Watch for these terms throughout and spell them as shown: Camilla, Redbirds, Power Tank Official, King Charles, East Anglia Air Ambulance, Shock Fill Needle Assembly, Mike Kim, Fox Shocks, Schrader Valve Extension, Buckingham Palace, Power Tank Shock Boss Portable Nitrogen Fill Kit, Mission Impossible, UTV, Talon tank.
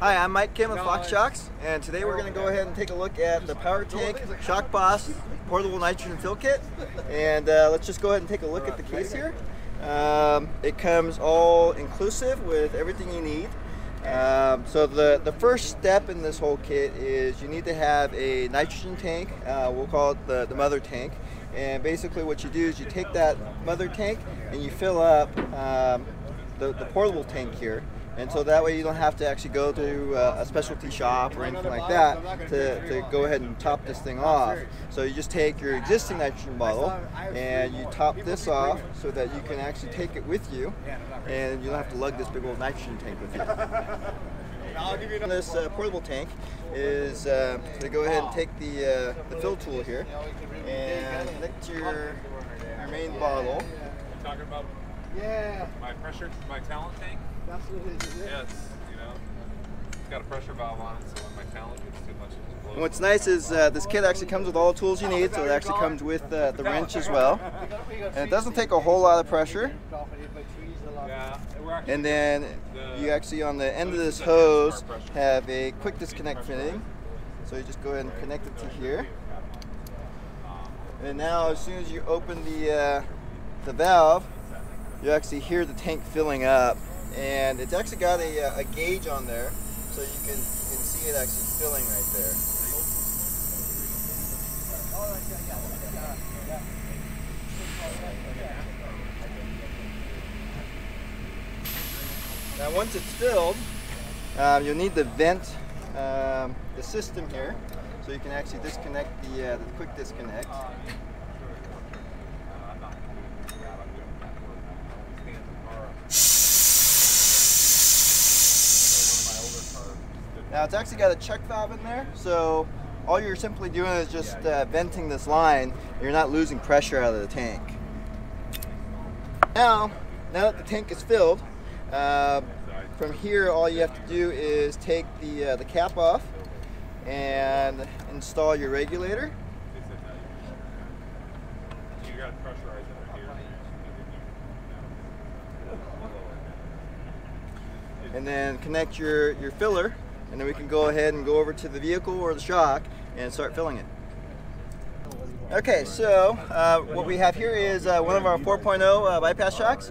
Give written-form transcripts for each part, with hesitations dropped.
Hi, I'm Mike Kim with Fox Shocks, and today we're going to go ahead and take a look at the Power Tank Shock Boss Portable Nitrogen Fill Kit. And let's just go ahead and take a look at the case here. It comes all inclusive with everything you need. So the first step in this whole kit is you need to have a nitrogen tank. We'll call it the mother tank. And basically what you do is you take that mother tank and you fill up the portable tank here. And so that way you don't have to actually go to a specialty shop or anything like that to go ahead and top this thing off. So you just take your existing nitrogen bottle and you top this off so that you can actually take it with you and you don't have to lug this big old nitrogen tank with you. This portable tank is to go ahead and take the fill tool here and connect your main bottle. Talking about my pressure, my Talon tank. That's what it is, yeah. Yes, you know, it's got a pressure valve on it, so when my talent gets too much, it just blows. And what's nice is this kit actually comes with all the tools you need, so it actually comes with the wrench as well. And it doesn't take a whole lot of pressure. And then you actually, on the end of this hose, have a quick disconnect fitting. So you just go ahead and connect it to here. And now, as soon as you open the valve, you actually hear the tank filling up. And it's actually got a gauge on there, so you can see it actually filling right there. Now, once it's filled, you'll need to vent the system here, so you can actually disconnect the quick disconnect. Now, it's actually got a check valve in there, so all you're simply doing is just venting this line. You're not losing pressure out of the tank. Now that the tank is filled, from here all you have to do is take the cap off and install your regulator. And then connect your filler. And then we can go ahead and go over to the vehicle or the shock and start filling it. Okay, so what we have here is one of our 4.0 bypass shocks.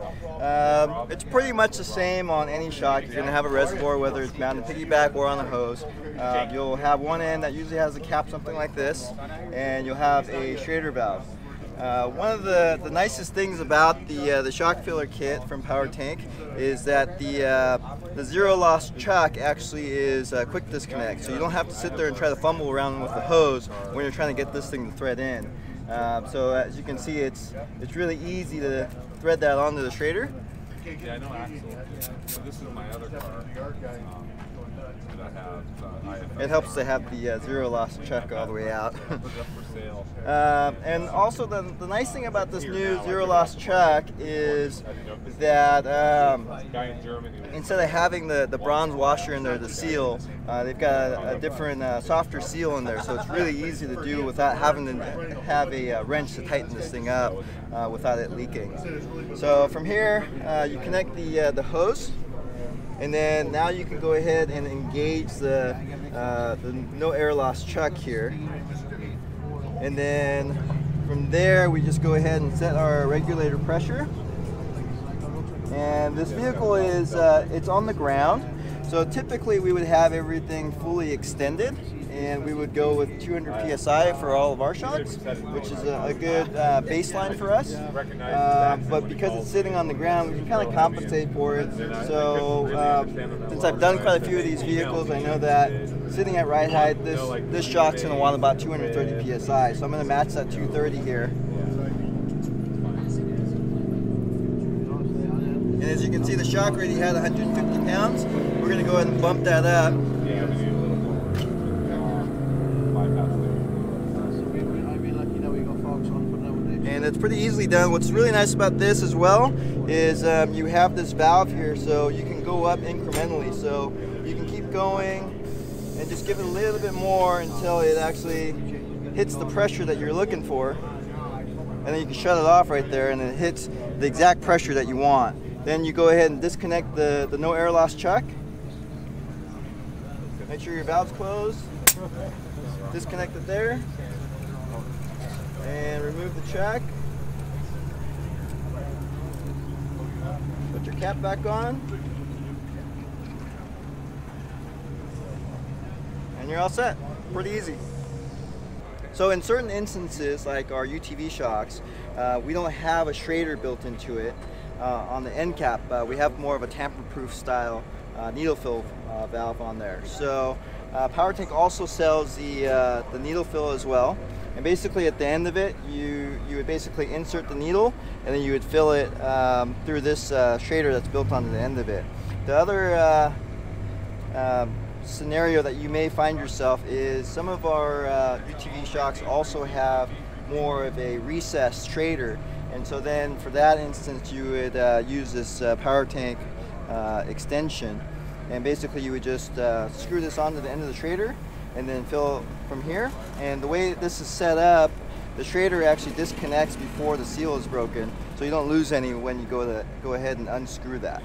It's pretty much the same on any shock. You're going to have a reservoir, whether it's mounted piggyback or on the hose. You'll have one end that usually has a cap something like this, and you'll have a Schrader valve. One of the nicest things about the shock filler kit from Power Tank is that the zero loss chuck actually is a quick disconnect, so you don't have to sit there and try to fumble around with the hose when you're trying to get this thing to thread in. So as you can see, it's really easy to thread that onto the Schrader. Yeah, I know Axel. So this is my other car. It helps to have the zero loss chuck all the way out. And also the nice thing about this new zero loss chuck is that instead of having the bronze washer in there to seal, they've got a different softer seal in there, so it's really easy to do without having to have a wrench to tighten this thing up without it leaking. So from here you connect the hose. And then now you can go ahead and engage the no air loss chuck here. And then from there we just go ahead and set our regulator pressure. And this vehicle is it's on the ground. So typically we would have everything fully extended and we would go with 200 psi for all of our shocks, which is a good baseline for us. But because it's sitting on the ground, we can kind of compensate for it. So since I've done quite a few of these vehicles, I know that sitting at ride height, this shock's going to want about 230 psi. So I'm going to match that 230 here. And as you can see, the shock already had 150 pounds. We're going to go ahead and bump that up. And it's pretty easily done. What's really nice about this as well is you have this valve here, so you can go up incrementally. So you can keep going and just give it a little bit more until it actually hits the pressure that you're looking for. And then you can shut it off right there and it hits the exact pressure that you want. Then you go ahead and disconnect the no air loss chuck. Make sure your valve's closed. Disconnect it there. And remove the check. Put your cap back on. And you're all set. Pretty easy. So in certain instances, like our UTV shocks, we don't have a Schrader built into it on the end cap. We have more of a tamper-proof style needle fill valve on there. So Power Tank also sells the needle fill as well. And basically at the end of it, you would basically insert the needle and then you would fill it through this Schrader that's built onto the end of it. The other scenario that you may find yourself is some of our UTV shocks also have more of a recessed Schrader, and so then for that instance you would use this Power Tank extension, and basically you would just screw this onto the end of the Schrader and then fill from here. And the way this is set up, the Schrader actually disconnects before the seal is broken, so you don't lose any when you go ahead and unscrew that.